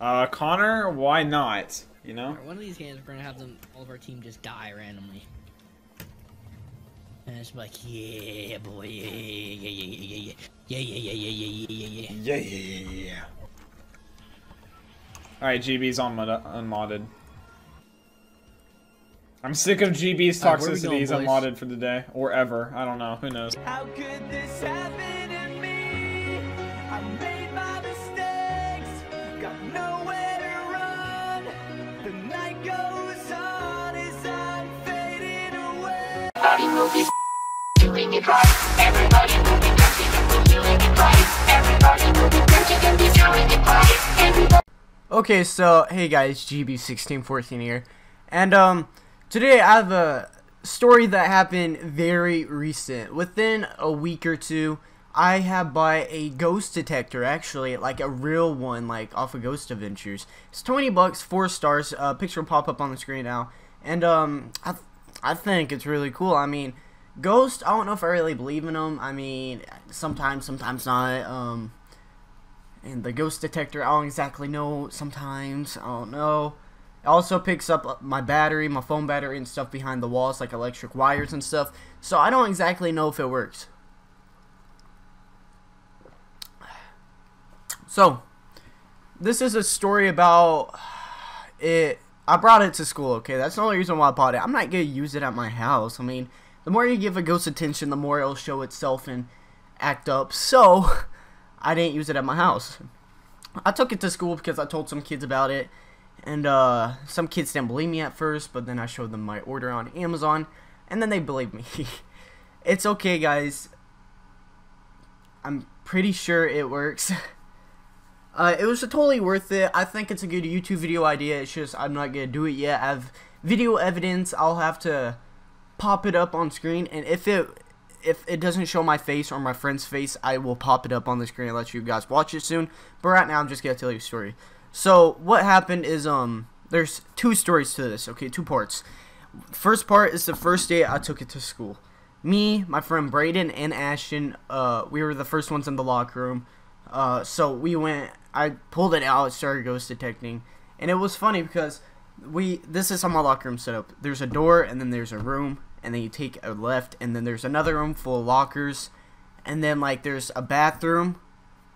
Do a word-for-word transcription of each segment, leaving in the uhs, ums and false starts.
Uh, Connor, why not? You know? Right, one of these games, we're gonna have them, all of our team just die randomly. And it's like, yeah, boy, yeah, yeah, yeah, yeah, yeah, yeah, yeah, yeah, yeah, yeah, yeah, yeah, yeah, yeah, yeah, yeah. Alright, G B's on unmodded. I'm sick of G B's toxicity is unmodded for the day. Or ever. I don't know. Who knows? How could this happen to me? I made my mistakes. Got nowhere to run. The night goes on as I'm fading away. Everybody will be doing it right. Everybody will be touching and be doing it right. Everybody will be touching and be doing it right. Everybody. Okay, so, hey guys, G B sixteen fourteen here. And, um... today I have a story that happened very recent. Within a week or two, I have bought a ghost detector, actually, like a real one, like off of Ghost Adventures. It's twenty bucks, four stars, uh, picture will pop up on the screen now. And um, I, th I think it's really cool. I mean, ghosts, I don't know if I really believe in them. I mean, sometimes, sometimes not. Um, and the ghost detector, I don't exactly know sometimes, I don't know. It also picks up my battery, my phone battery and stuff behind the walls, like electric wires and stuff. So I don't exactly know if it works. So, this is a story about it. I brought it to school, okay? That's the only reason why I bought it. I'm not going to use it at my house. I mean, the more you give a ghost attention, the more it'll show itself and act up. So, I didn't use it at my house. I took it to school because I told some kids about it. And uh, some kids didn't believe me at first, but then I showed them my order on Amazon, and then they believed me. It's okay, guys. I'm pretty sure it works. uh, it was totally worth it. I think it's a good YouTube video idea. It's just I'm not gonna do it yet. I have video evidence. I'll have to pop it up on screen, and if it if it doesn't show my face or my friend's face, I will pop it up on the screen and let you guys watch it soon. But right now, I'm just gonna tell you a story. So what happened is um there's two stories to this, okay, two parts. First part is the first day I took it to school. Me, my friend Braden, and Ashton, uh, we were the first ones in the locker room. Uh, so we went, I pulled it out, started ghost detecting, and it was funny because we this is how my locker room set up. There's a door, and then there's a room, and then you take a left, and then there's another room full of lockers, and then like there's a bathroom,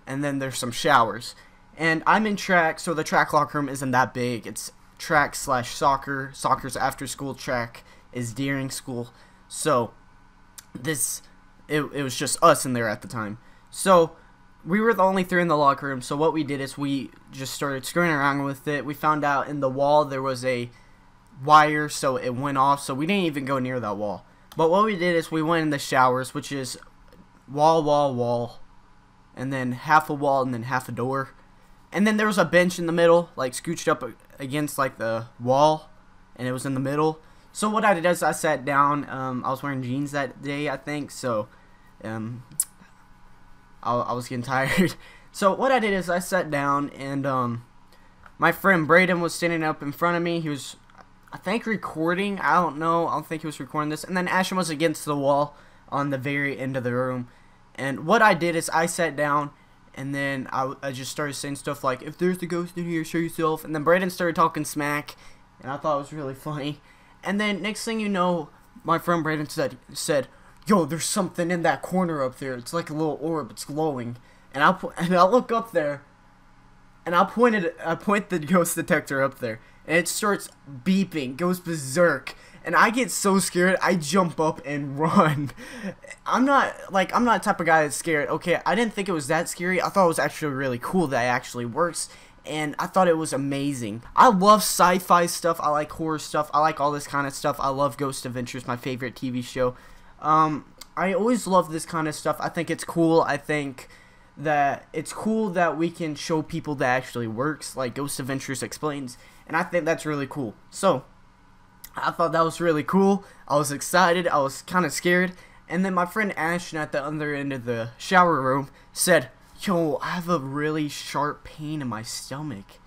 and then there's some showers. And I'm in track, so the track locker room isn't that big. It's track slash soccer. Soccer's after school. Track is during school. So this, it, it was just us in there at the time. So we were the only three in the locker room. So what we did is we just started screwing around with it. We found out in the wall there was a wire, so it went off. So we didn't even go near that wall. But what we did is we went in the showers, which is wall, wall, wall, and then half a wall and then half a door. And then there was a bench in the middle, like scooched up against like the wall, and it was in the middle. So what I did is I sat down. Um, I was wearing jeans that day, I think. So, um, I, I was getting tired. So what I did is I sat down, and um, my friend Braden was standing up in front of me. He was, I think, recording. I don't know. I don't think he was recording this. And then Ashton was against the wall on the very end of the room. And what I did is I sat down. And then I, I just started saying stuff like, if there's a ghost in here, show yourself. And then Braden started talking smack, and I thought it was really funny. And then next thing you know, my friend Braden said, said yo, there's something in that corner up there. It's like a little orb. It's glowing. And I, and I look up there, and I, pointed, I point the ghost detector up there. And it starts beeping, goes berserk. And I get so scared, I jump up and run. I'm not, like, I'm not the type of guy that's scared. Okay, I didn't think it was that scary. I thought it was actually really cool that it actually works. And I thought it was amazing. I love sci-fi stuff. I like horror stuff. I like all this kind of stuff. I love Ghost Adventures, my favorite T V show. Um, I always love this kind of stuff. I think it's cool. I think that it's cool that we can show people that actually works, like Ghost Adventures explains. And I think that's really cool. So, I thought that was really cool. I was excited. I was kind of scared. And then my friend Ashton at the other end of the shower room said, yo, I have a really sharp pain in my stomach.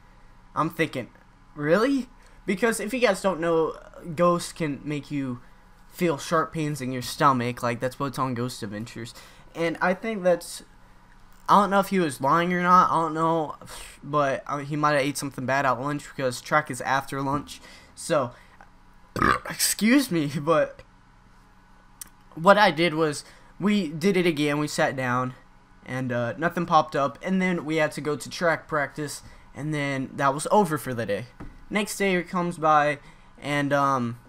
I'm thinking, really? Because if you guys don't know, ghosts can make you feel sharp pains in your stomach. Like, that's what's on Ghost Adventures. And I think that's I don't know if he was lying or not. I don't know, but I mean, he might have ate something bad at lunch because track is after lunch. So, excuse me, but what I did was we did it again. We sat down, and uh, nothing popped up, and then we had to go to track practice, and then that was over for the day. Next day, it comes by, and um,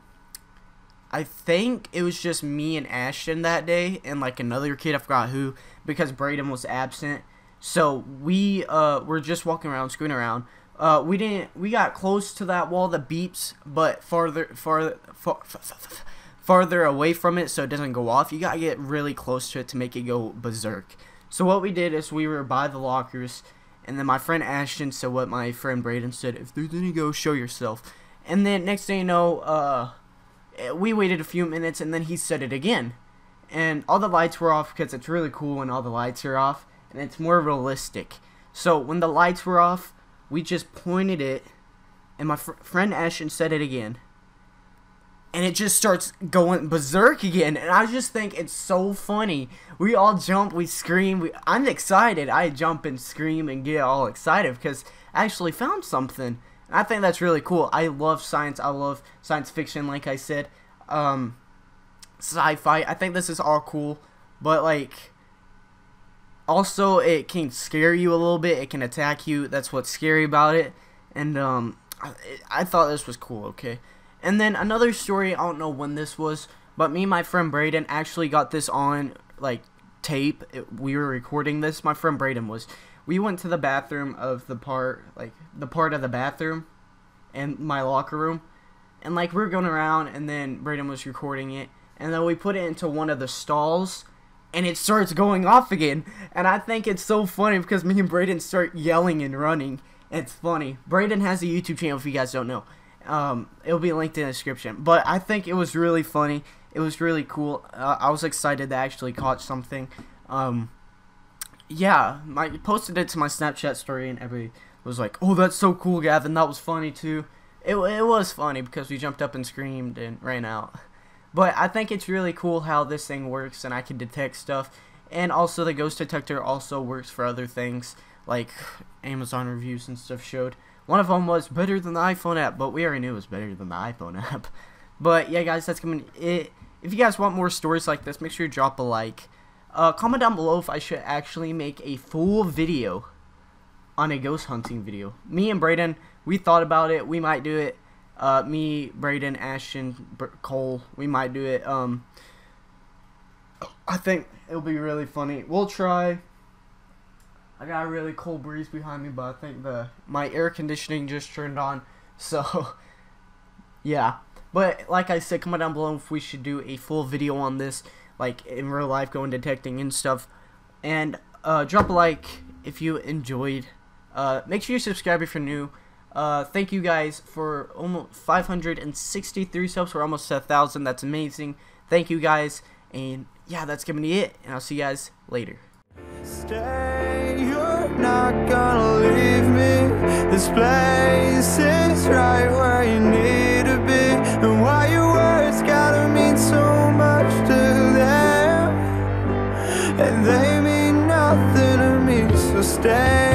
I think it was just me and Ashton that day, and like another kid, I forgot who, because Braden was absent. So we uh, were just walking around, screwing around. Uh, we didn't. We got close to that wall that beeps, but farther, farther, far, farther away from it, so it doesn't go off. You gotta get really close to it to make it go berserk. So what we did is we were by the lockers, and then my friend Ashton said what my friend Braden said: "If there's any, go show yourself." And then next thing you know, uh. we waited a few minutes, and then he said it again, and all the lights were off because it's really cool when all the lights are off, and it's more realistic. So when the lights were off, we just pointed it, and my fr friend Ashton said it again, and it just starts going berserk again, and I just think it's so funny. We all jump, we scream. We I'm excited. I jump and scream and get all excited because I actually found something. I think that's really cool. I love science. I love science fiction, like I said. Um, sci-fi. I think this is all cool. But, like, also it can scare you a little bit. It can attack you. That's what's scary about it. And um, I, I thought this was cool, okay? And then another story, I don't know when this was, but me and my friend Braden actually got this on, like, tape. It, we were recording this. My friend Braden was... We went to the bathroom of the part, like, the part of the bathroom and my locker room. And, like, we were going around, and then Braden was recording it. And then we put it into one of the stalls, and it starts going off again. And I think it's so funny because me and Braden start yelling and running. It's funny. Braden has a YouTube channel, if you guys don't know. Um, it'll be linked in the description. But I think it was really funny. It was really cool. Uh, I was excited to actually catch something. Um... Yeah, I posted it to my Snapchat story, and everybody was like, "Oh, that's so cool, Gavin. That was funny, too." It, it was funny because we jumped up and screamed and ran out. But I think it's really cool how this thing works, and I can detect stuff. And also, the ghost detector also works for other things, like Amazon reviews and stuff showed. One of them was better than the iPhone app, but we already knew it was better than the iPhone app. But, yeah, guys, that's coming. It. If you guys want more stories like this, make sure you drop a like. Uh, comment down below if I should actually make a full video on a ghost hunting video. Me and Braden, we thought about it. We might do it. Uh, me, Braden, Ashton, Br Cole, we might do it. Um, I think it'll be really funny. We'll try. I got a really cold breeze behind me, but I think the my air conditioning just turned on. So, yeah. But, like I said, comment down below if we should do a full video on this. Like, in real life, going detecting and stuff. And, uh, drop a like if you enjoyed. Uh, make sure you subscribe if you're new. Uh, thank you guys for almost five hundred sixty-three subs. We're almost at one thousand. That's amazing. Thank you guys. And, yeah, that's gonna be it. And I'll see you guys later. Stay, you're not gonna leave me. This place is right where you need to be. And why your words gotta mean so much to them, and they mean nothing to me, so stay.